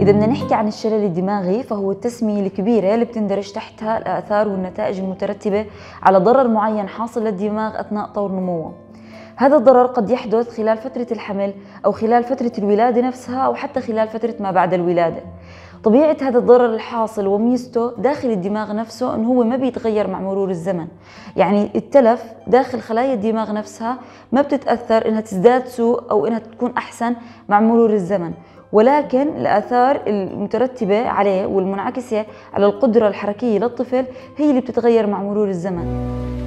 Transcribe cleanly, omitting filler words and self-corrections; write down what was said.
إذا بدنا نحكي عن الشلل الدماغي فهو التسمية الكبيرة اللي بتندرج تحتها الآثار والنتائج المترتبة على ضرر معين حاصل للدماغ أثناء طور نموه. هذا الضرر قد يحدث خلال فترة الحمل أو خلال فترة الولادة نفسها أو حتى خلال فترة ما بعد الولادة. طبيعة هذا الضرر الحاصل وميزته داخل الدماغ نفسه أنه هو ما بيتغير مع مرور الزمن، يعني التلف داخل خلايا الدماغ نفسها ما بتتأثر إنها تزداد سوء أو إنها تكون أحسن مع مرور الزمن، ولكن الآثار المترتبة عليه والمنعكسة على القدرة الحركية للطفل هي اللي بتتغير مع مرور الزمن.